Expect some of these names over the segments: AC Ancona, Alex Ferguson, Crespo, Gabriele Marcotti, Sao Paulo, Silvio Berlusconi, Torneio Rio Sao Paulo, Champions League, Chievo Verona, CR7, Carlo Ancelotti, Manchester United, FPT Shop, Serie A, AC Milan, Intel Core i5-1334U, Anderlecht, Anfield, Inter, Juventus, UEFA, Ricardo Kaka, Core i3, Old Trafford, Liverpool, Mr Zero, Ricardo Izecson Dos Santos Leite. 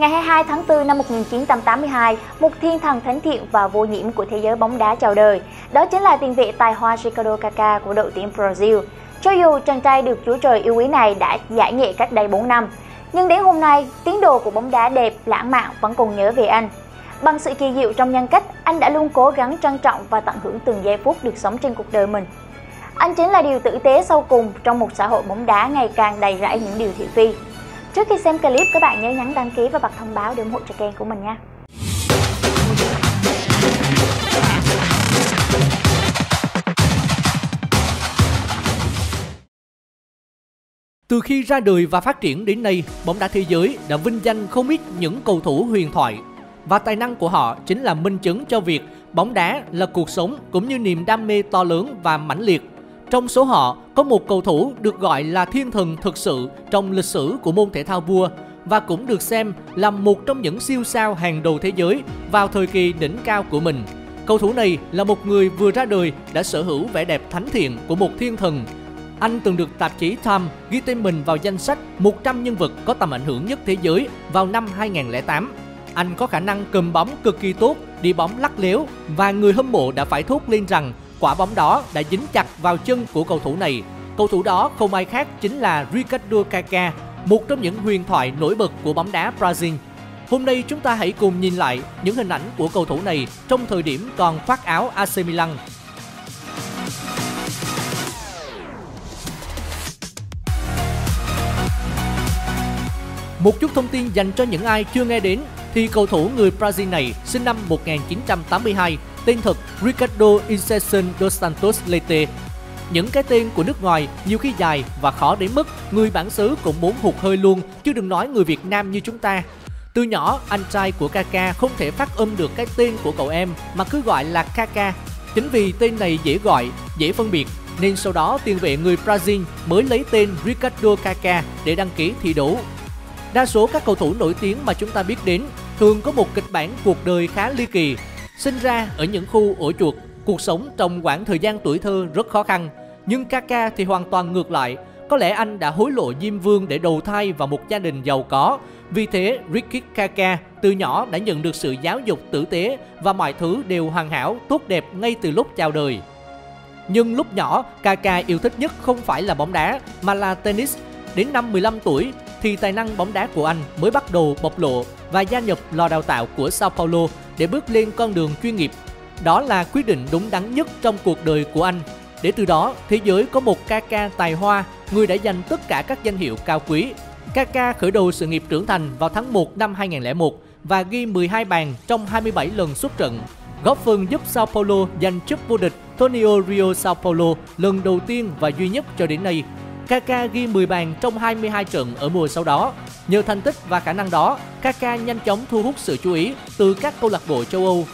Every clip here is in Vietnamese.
Ngày 22 tháng 4 năm 1982, một thiên thần thánh thiện và vô nhiễm của thế giới bóng đá chào đời. Đó chính là tiền vệ tài hoa Ricardo Kaka của đội tuyển Brazil. Cho dù chàng trai được Chúa Trời yêu quý này đã giải nghệ cách đây 4 năm, nhưng đến hôm nay, tín đồ của bóng đá đẹp, lãng mạn vẫn còn nhớ về anh. Bằng sự kỳ diệu trong nhân cách, anh đã luôn cố gắng trân trọng và tận hưởng từng giây phút được sống trên cuộc đời mình. Anh chính là điều tử tế sau cùng trong một xã hội bóng đá ngày càng đầy rẫy những điều thị phi. Trước khi xem clip, các bạn nhớ nhấn đăng ký và bật thông báo để ủng hộ cho kênh của mình nha. Từ khi ra đời và phát triển đến nay, bóng đá thế giới đã vinh danh không ít những cầu thủ huyền thoại. Và tài năng của họ chính là minh chứng cho việc bóng đá là cuộc sống cũng như niềm đam mê to lớn và mãnh liệt. Trong số họ, có một cầu thủ được gọi là thiên thần thực sự trong lịch sử của môn thể thao vua và cũng được xem là một trong những siêu sao hàng đầu thế giới vào thời kỳ đỉnh cao của mình. Cầu thủ này là một người vừa ra đời đã sở hữu vẻ đẹp thánh thiện của một thiên thần. Anh từng được tạp chí Time ghi tên mình vào danh sách 100 nhân vật có tầm ảnh hưởng nhất thế giới vào năm 2008. Anh có khả năng cầm bóng cực kỳ tốt, đi bóng lắc léo và người hâm mộ đã phải thốt lên rằng quả bóng đó đã dính chặt vào chân của cầu thủ này. Cầu thủ đó không ai khác chính là Ricardo Kaka, một trong những huyền thoại nổi bật của bóng đá Brazil. Hôm nay chúng ta hãy cùng nhìn lại những hình ảnh của cầu thủ này trong thời điểm còn khoác áo AC Milan. Một chút thông tin dành cho những ai chưa nghe đến thì cầu thủ người Brazil này sinh năm 1982, tên thật Ricardo Izecson Dos Santos Leite. Những cái tên của nước ngoài nhiều khi dài và khó đến mức người bản xứ cũng muốn hụt hơi luôn, chứ đừng nói người Việt Nam như chúng ta. Từ nhỏ, anh trai của Kaka không thể phát âm được cái tên của cậu em mà cứ gọi là Kaka. Chính vì tên này dễ gọi, dễ phân biệt nên sau đó tiền vệ người Brazil mới lấy tên Ricardo Kaka để đăng ký thi đấu. Đa số các cầu thủ nổi tiếng mà chúng ta biết đến thường có một kịch bản cuộc đời khá ly kỳ. Sinh ra ở những khu ổ chuột, cuộc sống trong khoảng thời gian tuổi thơ rất khó khăn. Nhưng Kaka thì hoàn toàn ngược lại. Có lẽ anh đã hối lộ Diêm Vương để đầu thai vào một gia đình giàu có. Vì thế, Ricky Kaka từ nhỏ đã nhận được sự giáo dục tử tế và mọi thứ đều hoàn hảo, tốt đẹp ngay từ lúc chào đời. Nhưng lúc nhỏ, Kaka yêu thích nhất không phải là bóng đá mà là tennis. Đến năm 15 tuổi thì tài năng bóng đá của anh mới bắt đầu bộc lộ và gia nhập lò đào tạo của Sao Paulo để bước lên con đường chuyên nghiệp. Đó là quyết định đúng đắn nhất trong cuộc đời của anh. Để từ đó, thế giới có một Kaka tài hoa, người đã giành tất cả các danh hiệu cao quý. Kaka khởi đầu sự nghiệp trưởng thành vào tháng 1 năm 2001 và ghi 12 bàn trong 27 lần xuất trận, góp phần giúp Sao Paulo giành chức vô địch Torneio Rio Sao Paulo lần đầu tiên và duy nhất cho đến nay. Kaka ghi 10 bàn trong 22 trận ở mùa sau đó. Nhờ thành tích và khả năng đó, Kaka nhanh chóng thu hút sự chú ý từ các câu lạc bộ châu Âu.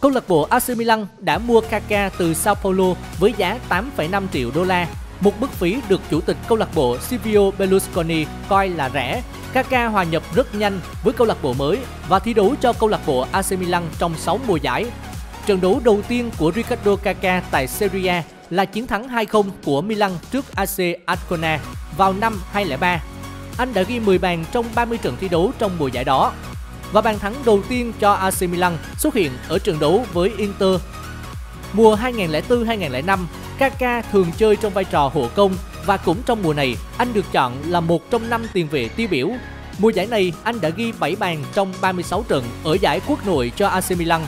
Câu lạc bộ AC Milan đã mua Kaka từ Sao Paulo với giá 8,5 triệu đô la, một mức phí được chủ tịch câu lạc bộ Silvio Berlusconi coi là rẻ. Kaka hòa nhập rất nhanh với câu lạc bộ mới và thi đấu cho câu lạc bộ AC Milan trong 6 mùa giải. Trận đấu đầu tiên của Ricardo Kaka tại Serie A là chiến thắng 2-0 của Milan trước AC Ancona vào năm 2003. Anh đã ghi 10 bàn trong 30 trận thi đấu trong mùa giải đó. Và bàn thắng đầu tiên cho AC Milan xuất hiện ở trận đấu với Inter. Mùa 2004-2005, Kaka thường chơi trong vai trò hộ công và cũng trong mùa này anh được chọn là một trong 5 tiền vệ tiêu biểu. Mùa giải này anh đã ghi 7 bàn trong 36 trận ở giải quốc nội cho AC Milan.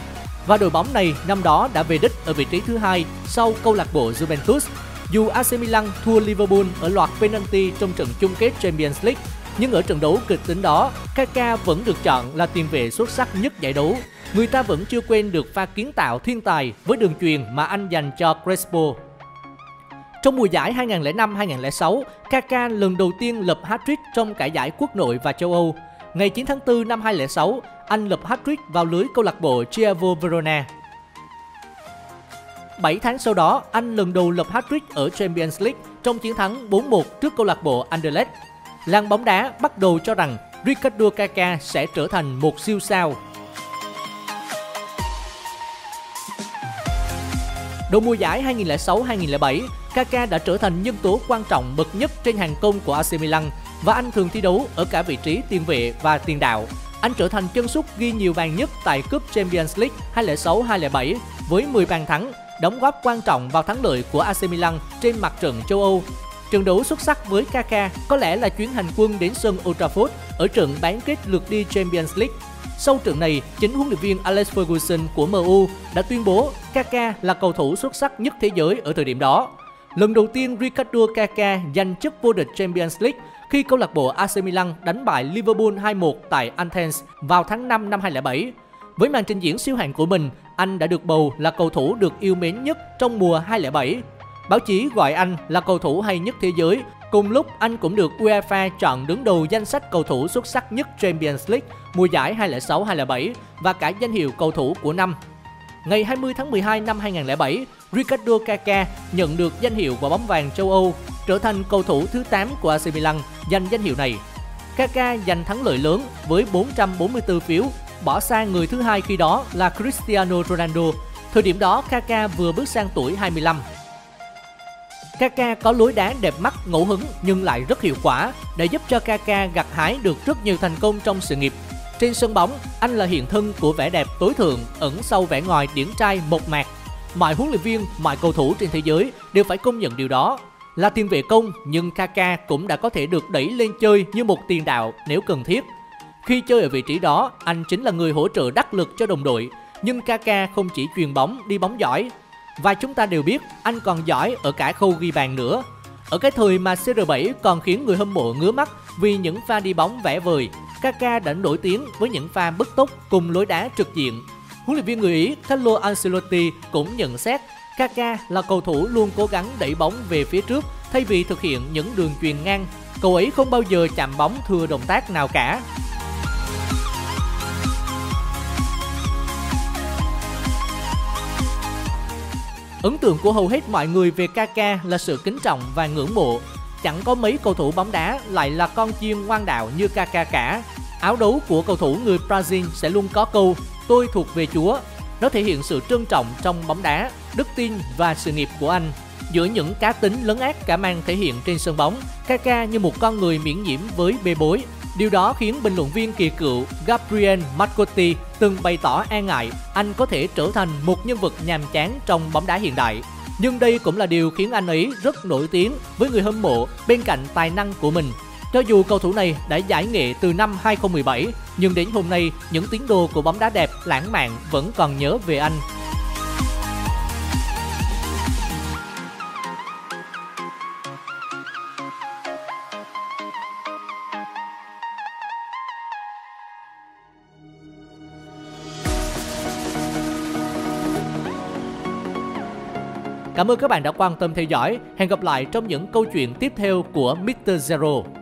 Và đội bóng này năm đó đã về đích ở vị trí thứ 2 sau câu lạc bộ Juventus. Dù AC Milan thua Liverpool ở loạt penalty trong trận chung kết Champions League, nhưng ở trận đấu kịch tính đó, Kaka vẫn được chọn là tiền vệ xuất sắc nhất giải đấu. Người ta vẫn chưa quên được pha kiến tạo thiên tài với đường chuyền mà anh dành cho Crespo. Trong mùa giải 2005-2006, Kaka lần đầu tiên lập hat-trick trong cả giải quốc nội và châu Âu. Ngày 9 tháng 4 năm 2006, anh lập hat-trick vào lưới câu lạc bộ Chievo Verona. 7 tháng sau đó, anh lần đầu lập hat-trick ở Champions League trong chiến thắng 4-1 trước câu lạc bộ Anderlecht. Làng bóng đá bắt đầu cho rằng Ricardo Kaka sẽ trở thành một siêu sao. Đầu mùa giải 2006-2007, Kaka đã trở thành nhân tố quan trọng bậc nhất trên hàng công của AC Milan và anh thường thi đấu ở cả vị trí tiền vệ và tiền đạo. Anh trở thành chân sút ghi nhiều bàn nhất tại cúp Champions League 2006-2007 với 10 bàn thắng, đóng góp quan trọng vào thắng lợi của AC Milan trên mặt trận châu Âu. Trận đấu xuất sắc với Kaka có lẽ là chuyến hành quân đến sân Old Trafford ở trận bán kết lượt đi Champions League. Sau trận này, chính huấn luyện viên Alex Ferguson của MU đã tuyên bố Kaka là cầu thủ xuất sắc nhất thế giới ở thời điểm đó. Lần đầu tiên Ricardo Kaka giành chức vô địch Champions League khi câu lạc bộ AC Milan đánh bại Liverpool 2-1 tại Anfield vào tháng 5 năm 2007. Với màn trình diễn siêu hạng của mình, anh đã được bầu là cầu thủ được yêu mến nhất trong mùa 2007. Báo chí gọi anh là cầu thủ hay nhất thế giới. Cùng lúc, anh cũng được UEFA chọn đứng đầu danh sách cầu thủ xuất sắc nhất Champions League mùa giải 2006-2007 và cả danh hiệu cầu thủ của năm. Ngày 20 tháng 12 năm 2007, Ricardo Kaka nhận được danh hiệu quả bóng vàng châu Âu, trở thành cầu thủ thứ 8 của AC Milan giành danh hiệu này. Kaka giành thắng lợi lớn với 444 phiếu, bỏ xa người thứ hai khi đó là Cristiano Ronaldo. Thời điểm đó, Kaka vừa bước sang tuổi 25. Kaka có lối đá đẹp mắt, ngẫu hứng nhưng lại rất hiệu quả, đã giúp cho Kaka gặt hái được rất nhiều thành công trong sự nghiệp. Trên sân bóng, anh là hiện thân của vẻ đẹp tối thượng ẩn sau vẻ ngoài điển trai mộc mạc. Mọi huấn luyện viên, mọi cầu thủ trên thế giới đều phải công nhận điều đó. Là tiền vệ công nhưng Kaka cũng đã có thể được đẩy lên chơi như một tiền đạo nếu cần thiết. Khi chơi ở vị trí đó, anh chính là người hỗ trợ đắc lực cho đồng đội. Nhưng Kaka không chỉ chuyền bóng, đi bóng giỏi. Và chúng ta đều biết anh còn giỏi ở cả khâu ghi bàn nữa. Ở cái thời mà CR7 còn khiến người hâm mộ ngứa mắt vì những pha đi bóng vẽ vời, Kaka đã nổi tiếng với những pha bứt tốc cùng lối đá trực diện. Huấn luyện viên người Ý Carlo Ancelotti cũng nhận xét Kaka là cầu thủ luôn cố gắng đẩy bóng về phía trước thay vì thực hiện những đường chuyền ngang. Cậu ấy không bao giờ chạm bóng thừa động tác nào cả. Ấn tượng của hầu hết mọi người về Kaka là sự kính trọng và ngưỡng mộ. Chẳng có mấy cầu thủ bóng đá lại là con chiên ngoan đạo như Kaka cả. Áo đấu của cầu thủ người Brazil sẽ luôn có câu "Tôi thuộc về Chúa". Nó thể hiện sự trân trọng trong bóng đá, đức tin và sự nghiệp của anh. Giữa những cá tính lấn át cả mang thể hiện trên sân bóng, Kaka như một con người miễn nhiễm với bê bối. Điều đó khiến bình luận viên kỳ cựu Gabriele Marcotti từng bày tỏ e ngại anh có thể trở thành một nhân vật nhàm chán trong bóng đá hiện đại. Nhưng đây cũng là điều khiến anh ấy rất nổi tiếng với người hâm mộ bên cạnh tài năng của mình. Cho dù cầu thủ này đã giải nghệ từ năm 2017, nhưng đến hôm nay, những tín đồ của bóng đá đẹp lãng mạn vẫn còn nhớ về anh. Cảm ơn các bạn đã quan tâm theo dõi. Hẹn gặp lại trong những câu chuyện tiếp theo của Mr Zero.